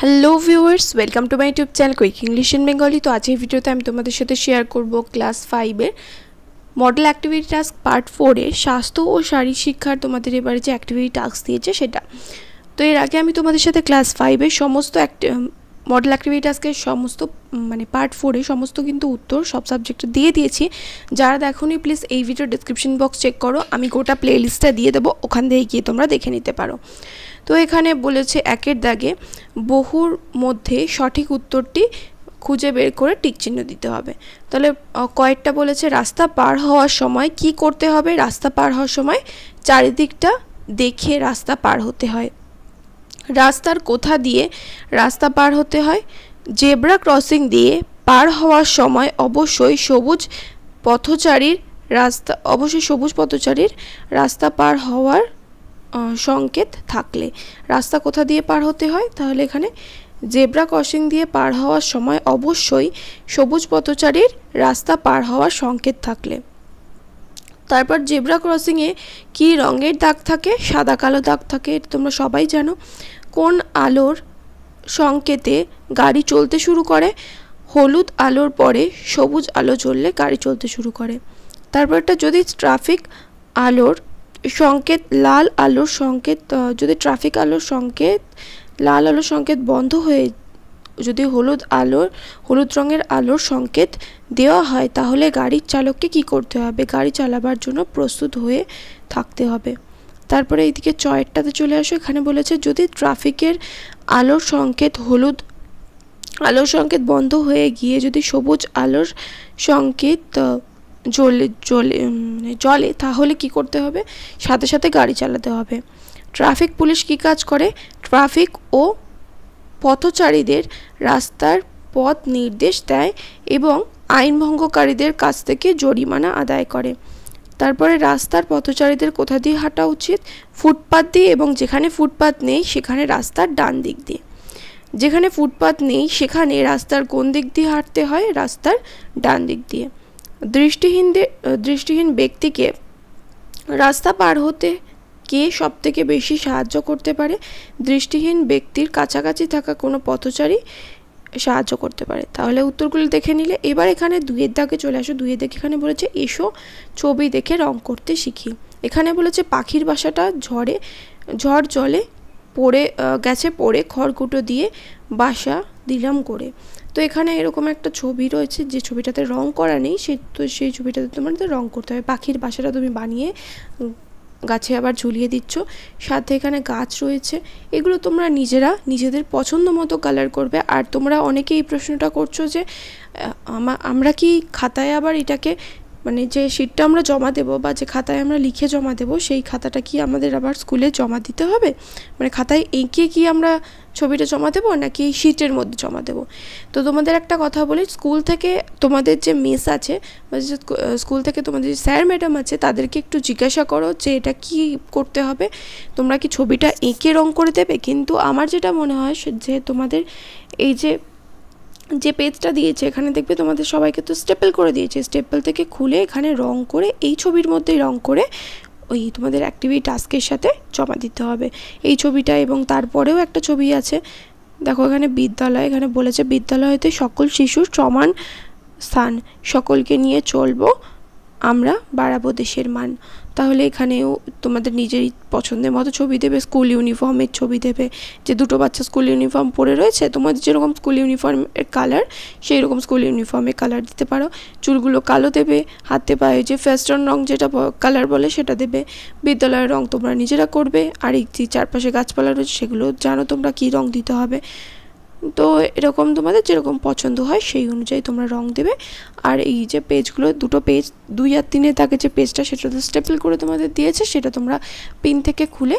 Hello viewers welcome to my YouTube channel quick English in Bengali. तो आज भिडियोते तुम्हारे साथे शेयर करब क्लास फाइवर model activity task part four स्वास्थ्य और शारीरिक शिक्षार तुम्हारे एबारे जो एक्टिविटी टास्क दिए सेटा। तो एर आगे आमी तुम्हारे साथे क्लास फाइवर समस्त मडल एक्टिविटी टास्क समस्त माने पार्ट फोर समस्त किन्तु उत्तर सब सबजेक्ट दिए दिए। जरा देखोनी प्लिज ये भिडियो डिस्क्रिप्शन बक्स चेक करो, आमी गोटा प्लेलिस्टा दिए देव, ओखान दिए गिये तोमरा देखे निते पारो। तो एखाने बोलेछे एकेर दागे बहुर मध्य सठिक उत्तरटी खुजे बेर करे टिक चिन्ह दिते हबे। ताहले कयेकटा बोलेछे रास्ता पार हওয়ার समय कि करते हबे, रास्ता पार हওয়ার समय चारिदिकटा देखे रास्ता पार होते हय, रास्तार कोथा दिए रास्ता पार होते हय, जेब्रा क्रसिंग दिए पार हওয়ার समय अवश्यई सबुज पथचारीर रास्ता अवश्यई सबुज पथचारीर रास्ता पार हওয়ার संकेत थाकले। रास्ता कोथा दिए पार होते हैं ताहले एखाने जेब्रा क्रसिंग दिए पार हওয়ার समय अवश्यई सबुज पथचारीर रास्ता पार हওয়ার संकेत थाकले। तारपर जेब्रा क्रसिंगे कि रंगेर दाग थाके, सादा कालो दाग थाके, तोमरा सबाई जानो। कोन आलोर संकेते गाड़ी चलते शुरू करे, हलूद आलोर परे सबुज आलो चलले गाड़ी चलते शुरू करे। तारपरटा यदि ट्राफिक आलोर संकेत लाल आलोर संकेत यदि ट्राफिक आलोर संकेत लाल आलोर संकेत बंध हये यदि हलूद रंगेर आलोर संकेत देवा हय ताहले गाड़िर चालकके कि करते हबे, गाड़ी चालाबार जोन्नो प्रस्तुत हये थाकते हबे। तारपरे एदिके चयेरटाते चले आसो, एखाने बोलेछे यदि ट्राफिकेर आलोर संकेत हलूद आलोर संकेत बंध हये गिये यदि सबुज आलोर संकेत जले जले जले ताहले कि करते हबे, साथे साथे गाड़ी चालाते हबे। ट्राफिक पुलिश कि काज करे, ट्राफिक ओ पथचारीदेर रास्तार पथ निर्देश देय एबं आईन भंगकारीदेर काछ थेके जरिमाना आदाय करे। तारपरे रास्तार पथचारीदेर कोथा दिये हाँटा उचित, फुटपाथ दिये एबं जेखाने फुटपाथ नेई सेखाने रास्तार डान दिक दिये, जेखाने फुटपाथ नेई सेखाने रास्तार कोन दिक दिये हाँटते हय, रास्तार डान दिक दिये। दृष्टिहीन व्यक्ति के रास्ता पार होते के सबथेके बेशी साहाज्य करते पारे, दृष्टिहीन व्यक्तिर काछाकाछि थाका कोनो पथचारी साहाज्य करते पारे। ताहले उत्तरगुलो देखे निले। एबार एखाने दुइयेर दागे चले आसो। दुइयेर दागे एखाने बोलेछे एसो छवि देखे रंग करते शिखी। एखाने बोलेछे पाखिर बासाटा झड़े झड़ जले पड़े गेछे पड़े खड़कुटो दिए बासा दिलाम करे। तो एखाने एरकम एक छवि रयेछे जे छविटाते रंग करा नेई, सेई छविटाते तोमादेर रंग करते हबे। पाखिर बासाटा तुमि बानिये गाचे आबार झुलिए दिच्छो, साथे एखाने गाछ रयेछे, एगुलो तोमरा निजेरा निजेदेर पछन्द मतो कलर करबे। आर तोमरा अनेकेई प्रश्नटा करछो जे आमरा कि खाताय आबार एटाके माने जे शीटटा आमरा जमा देबो बा जे खाताय आमरा लिखे जमा देबो सेई खाताटा कि आमादेर आबार स्कुले जमा दिते हबे, माने खाताय एंके कि आमरा छबिटा जमा देबो नाकि शीटेर मধ্যে जमा देबो। तो तोमादेर एकटा कथा बोली, स्कूल थेके तोमादेर जे मिस आछे बा स्कूल थेके तोमादेर सर मैडम आछे तादेरके एकटु जिज्ञासा करो जे एटा कि करते हबे, तोमरा कि छबिटा एंके रंग करे देबे। किन्तु आमार जेटा मने हय जे तोमादेर एई जे जे पेजटा दिएছে এখানে দেখবে তোমাদের সবাইকে তো স্টেপল করে দিয়েছে, স্টেপল থেকে খুলে এখানে রং করে এই ছবির মধ্যে রং করে ওই তোমাদের অ্যাক্টিভিটি টাস্কের সাথে জমা দিতে হবে। এই ছবিটা এবং তারপরেও একটা ছবি আছে, দেখো এখানে বিদ্যালয়, এখানে বলেছে বিদ্যালয়তে সকল শিশুর সমান স্থান, সকলকে নিয়ে চলবো আমরা বাড়াবো দেশের মান। তাহলে এখানেও তোমাদের নিজের পছন্দের মতো ছবি দেবে, স্কুল ইউনিফর্মের ছবি দেবে যে দুটো বাচ্চা স্কুল ইউনিফর্ম পরে রয়েছে, তোমাদের যেরকম স্কুল ইউনিফর্মের কালার সেই রকম স্কুল ইউনিফর্মের কালার দিতে পারো। চুলগুলো কালো দেবে, হাতে পায়ে যে ফেস্টন রং যেটা কালার বলে সেটা দেবে। বিদ্যালয়ের রং তোমরা নিজেরা করবে, আর এই যে চারপাশে গাছপালা রয়েছে সেগুলো জানো তোমরা কী রং দিতে হবে। তো এরকম তোমাদের যেরকম পছন্দ হয় সেই অনুযায়ী তোমরা রং দেবে। আর এই যে পেজগুলো দুটো পেজ 2 আর 3 তাকে যে পেজটা সেটাতে স্টেপল করে তোমাদের দিয়েছে সেটা তোমরা পিন থেকে খুলে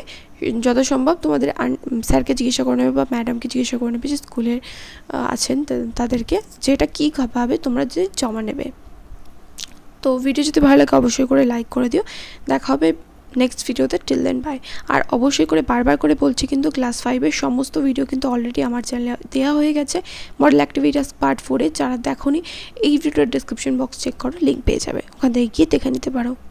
যত সম্ভব তোমাদের স্যারকে জিজ্ঞাসা করে নেবে বা ম্যাডামকে জিজ্ঞাসা করে নেবে যে স্কুলে আছেন তাদেরকে যে এটা কী ভাবে তোমরা যে জমা নেবে। তো ভিডিও যদি ভালো লাগে অবশ্যই করে লাইক করে দিও, দেখা হবে नेक्स्ट भिडियोते। Till then bye. और अवश्य करे बार बार करे बोलछी किन्तु क्लास फाइवर समस्त भिडियो किन्तु अलरेडी आमार चैनले देया हये गेछे मडल एक्टिविटी टास्क पार्ट 4 जारा देखोनी भिडियोर डिस्क्रिप्शन बक्स चेक करो, लिंक पेये जाबे, ओखान थेके गिये देखे निते पारो।